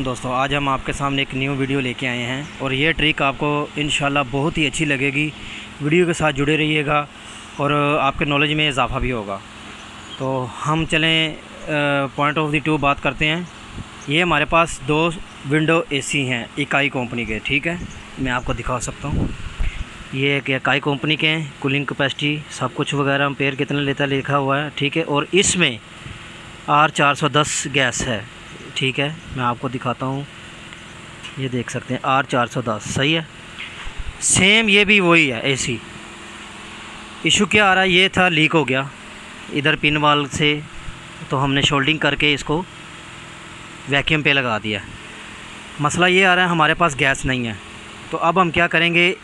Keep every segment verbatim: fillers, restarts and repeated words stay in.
दोस्तों, आज हम आपके सामने एक न्यू वीडियो लेके आए हैं और ये ट्रिक आपको इंशाल्लाह बहुत ही अच्छी लगेगी। वीडियो के साथ जुड़े रहिएगा और आपके नॉलेज में इजाफा भी होगा। तो हम चलें पॉइंट ऑफ द ट्यूब बात करते हैं। ये हमारे पास दो विंडो एसी हैं इकाई कंपनी के, ठीक है। मैं आपको दिखा सकता हूँ, ये एक इकाई कंपनी के हैं। कूलिंग कैपेसिटी सब कुछ वगैरह अम्पेयर कितना लेता लिखा हुआ है, ठीक है। और इसमें आर चार सौ दस गैस है, ठीक है। मैं आपको दिखाता हूँ, ये देख सकते हैं आर चार सौ दस, सही है। सेम ये भी वही है एसी। इशू क्या आ रहा है, ये था लीक हो गया इधर पिन वाल से, तो हमने शोल्डिंग करके इसको वैक्यूम पे लगा दिया। मसला ये आ रहा है हमारे पास गैस नहीं है। तो अब हम क्या करेंगे,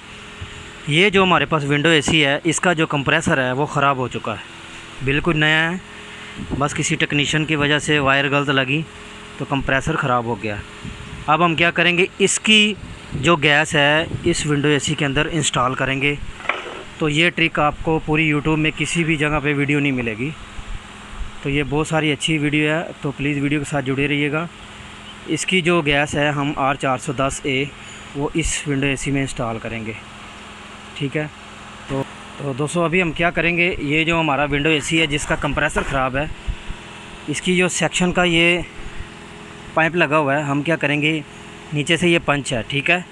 ये जो हमारे पास विंडो एसी है इसका जो कंप्रेसर है वो ख़राब हो चुका है, बिल्कुल नया है। बस किसी टेक्नीशियन की वजह से वायर गलत लगी तो कंप्रेसर ख़राब हो गया। अब हम क्या करेंगे, इसकी जो गैस है इस विंडो एसी के अंदर इंस्टॉल करेंगे। तो ये ट्रिक आपको पूरी यूट्यूब में किसी भी जगह पे वीडियो नहीं मिलेगी। तो ये बहुत सारी अच्छी वीडियो है, तो प्लीज़ वीडियो के साथ जुड़े रहिएगा। इसकी जो गैस है हम आर चार सौ दस ए वो इस विंडो एसी में इंस्टॉल करेंगे, ठीक है। तो, तो दोस्तों अभी हम क्या करेंगे, ये जो हमारा विंडो एसी है जिसका कंप्रेसर ख़राब है, इसकी जो सेक्शन का ये पाइप लगा हुआ है, हम क्या करेंगे, नीचे से ये पंच है, ठीक है,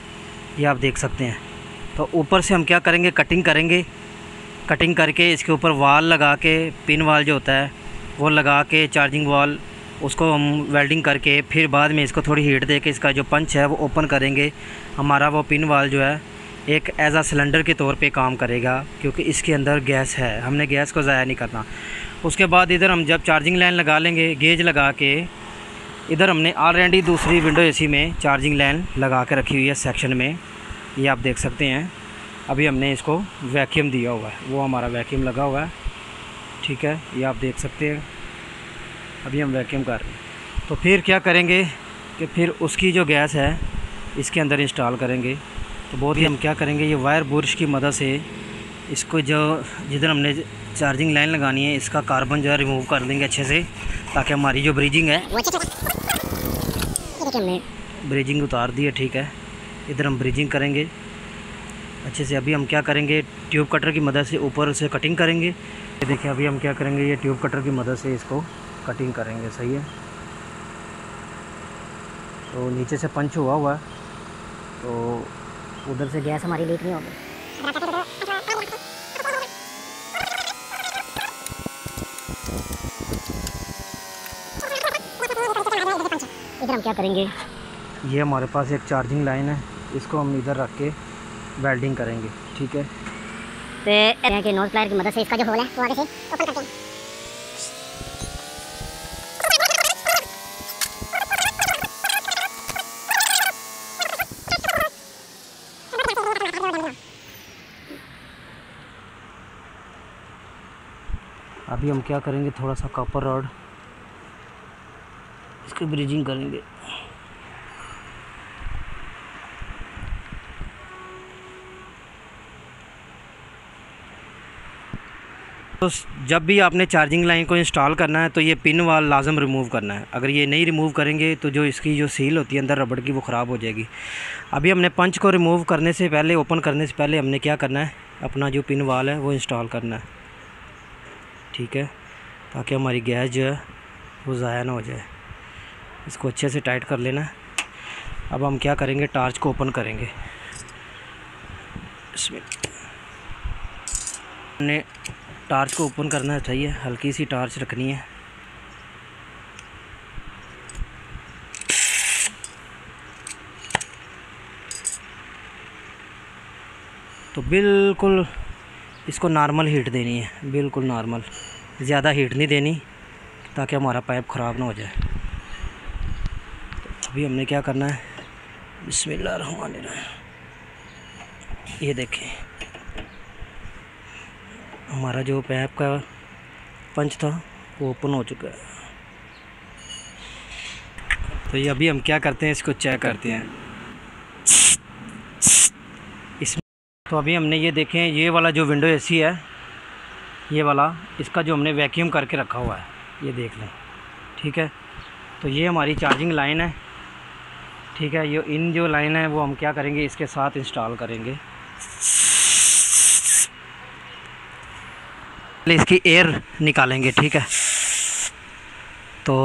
ये आप देख सकते हैं। तो ऊपर से हम क्या करेंगे, कटिंग करेंगे। कटिंग करके इसके ऊपर वाल लगा के, पिन वाल जो होता है वो लगा के, चार्जिंग वाल, उसको हम वेल्डिंग करके फिर बाद में इसको थोड़ी हीट दे के इसका जो पंच है वो ओपन करेंगे। हमारा वो पिन वाल जो है एक एज आ सिलेंडर के तौर पे काम करेगा, क्योंकि इसके अंदर गैस है, हमने गैस को ज़ाया नहीं करना। उसके बाद इधर हम जब चार्जिंग लाइन लगा लेंगे, गेज लगा के, इधर हमने ऑलरेडी दूसरी विंडो एसी में चार्जिंग लाइन लगा के रखी हुई है सेक्शन में, ये आप देख सकते हैं। अभी हमने इसको वैक्यूम दिया हुआ है, वो हमारा वैक्यूम लगा हुआ है, ठीक है, ये आप देख सकते हैं। अभी हम वैक्यूम कर रहे हैं। तो फिर क्या करेंगे कि फिर उसकी जो गैस है इसके अंदर इंस्टॉल करेंगे। तो बहुत ही हम क्या करेंगे, ये वायर बुरश की मदद से इसको जो जिधर हमने चार्जिंग लाइन लगानी है इसका कार्बन जो है रिमूव कर देंगे अच्छे से, ताकि हमारी जो ब्रिजिंग है, ब्रिजिंग उतार दी है, ठीक है। इधर हम ब्रिजिंग करेंगे अच्छे से। अभी हम क्या करेंगे, ट्यूब कटर की मदद से ऊपर से कटिंग करेंगे। ये देखिए, अभी हम क्या करेंगे, ये ट्यूब कटर की मदद से इसको कटिंग करेंगे, सही है। तो नीचे से पंच हुआ हुआ है, तो उधर से गैस हमारी लीक नहीं होगी। इधर हम क्या करेंगे, ये हमारे पास एक चार्जिंग लाइन है, इसको हम इधर रख के वेल्डिंग करेंगे, ठीक है। तो कि नोज प्लायर की मदद से इसका जो होल है वो आगे से ओपन करते हैं। अभी हम क्या करेंगे, थोड़ा सा कॉपर रॉड इसकी ब्रिजिंग करेंगे। तो जब भी आपने चार्जिंग लाइन को इंस्टॉल करना है तो ये पिन वाल लाजम रिमूव करना है। अगर ये नहीं रिमूव करेंगे तो जो इसकी जो सील होती है अंदर रबड़ की वो ख़राब हो जाएगी। अभी हमने पंच को रिमूव करने से पहले, ओपन करने से पहले हमने क्या करना है, अपना जो पिन वाल है वो इंस्टॉल करना है, ठीक है, ताकि हमारी गैस जो है वो ज़ाया ना हो जाए। इसको अच्छे से टाइट कर लेना। अब हम क्या करेंगे, टार्च को ओपन करेंगे। इसमें हमने टार्च को ओपन करना चाहिए, हल्की सी टार्च रखनी है। तो बिल्कुल इसको नॉर्मल हीट देनी है, बिल्कुल नॉर्मल, ज़्यादा हीट नहीं देनी, ताकि हमारा पाइप ख़राब ना हो जाए। अभी हमने क्या करना है, बिस्मिल्लाह, ये देखें हमारा जो पैप का पंच था वो ओपन हो चुका है। तो ये अभी हम क्या करते हैं, इसको चेक करते हैं इसमें। तो अभी हमने ये देखें, ये वाला जो विंडो एसी है, ये वाला, इसका जो हमने वैक्यूम करके रखा हुआ है, ये देख लें, ठीक है। तो ये हमारी चार्जिंग लाइन है, ठीक है। ये इन जो लाइन है वो हम क्या करेंगे, इसके साथ इंस्टॉल करेंगे। इसकी एयर निकालेंगे, ठीक है। तो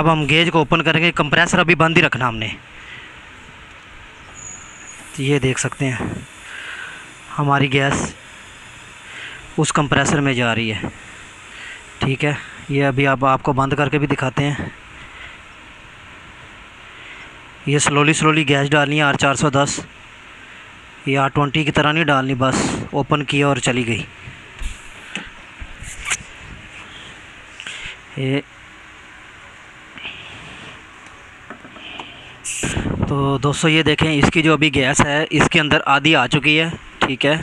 अब हम गेज को ओपन करेंगे। कंप्रेसर अभी बंद ही रखना हमने। ये देख सकते हैं हमारी गैस उस कंप्रेसर में जा रही है, ठीक है। ये अभी आप आपको बंद करके भी दिखाते हैं। ये स्लोली स्लोली गैस डालनी है। आर चार सौ दस ये आर ट्वेंटी की तरह नहीं डालनी, बस ओपन किया और चली गई। ये तो दोस्तों ये देखें, इसकी जो अभी गैस है इसके अंदर आधी आ चुकी है, ठीक है।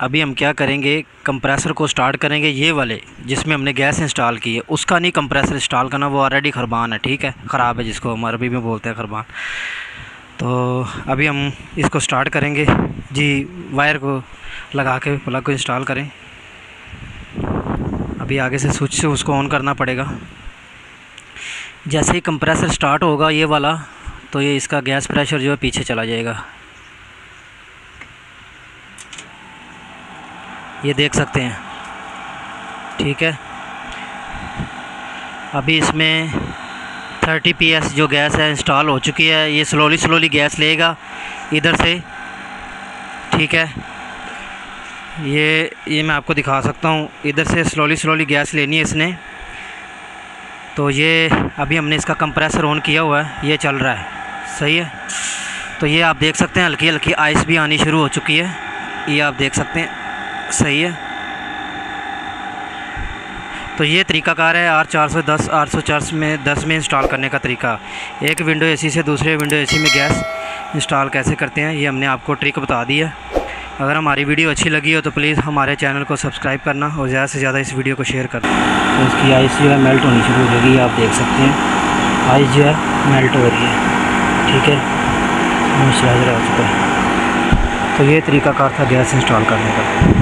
अभी हम क्या करेंगे, कंप्रेसर को स्टार्ट करेंगे। ये वाले जिसमें हमने गैस इंस्टॉल की है उसका नहीं कंप्रेसर इंस्टॉल करना, वो ऑलरेडी खरबान है, ठीक है, ख़राब है, जिसको हम अरबी में बोलते हैं खरबान। तो अभी हम इसको स्टार्ट करेंगे जी, वायर को लगा के प्लग को इंस्टॉल करें। अभी आगे से स्विच से उसको ऑन करना पड़ेगा। जैसे ही कंप्रेसर स्टार्ट होगा ये वाला, तो ये इसका गैस प्रेशर जो है पीछे चला जाएगा। ये देख सकते हैं, ठीक है। अभी इसमें तीस पी एस जो गैस है इंस्टॉल हो चुकी है। ये स्लोली स्लोली गैस लेगा इधर से, ठीक है। ये ये मैं आपको दिखा सकता हूँ, इधर से स्लोली स्लोली गैस लेनी है इसने। तो ये अभी हमने इसका कंप्रेसर ऑन किया हुआ है, ये चल रहा है, सही है। तो ये आप देख सकते हैं हल्की हल्की आइस भी आनी शुरू हो चुकी है, ये आप देख सकते हैं, सही है। तो ये तरीकाकार है आर चार सौ दस आर चार सौ दस में दस में इंस्टॉल करने का तरीका। एक विंडो एसी से दूसरे विंडो एसी में गैस इंस्टॉल कैसे करते हैं, ये हमने आपको ट्रिक बता दी है। अगर हमारी वीडियो अच्छी लगी हो तो प्लीज़ हमारे चैनल को सब्सक्राइब करना और ज़्यादा से ज़्यादा इस वीडियो को शेयर करना। तो इसकी आइस जो है मेल्ट होनी शुरू हो गई, आप देख सकते हैं आइस जो है मेल्ट हो रही है, ठीक है, मॉइस्चराइजर आ चुका है। तो ये तरीकाकार था गैस इंस्टॉल करने का।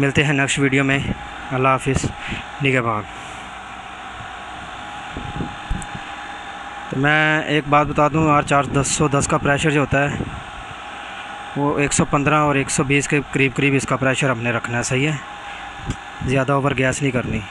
मिलते हैं नेक्स्ट वीडियो में। अल्लाह हाफिज़, निगहबान। तो मैं एक बात बता दूं, आर चार दस सौ दस का प्रेशर जो होता है वो एक सौ पंद्रह और एक सौ बीस के करीब करीब इसका प्रेशर हमने रखना है, सही है। ज़्यादा ओवर गैस नहीं करनी।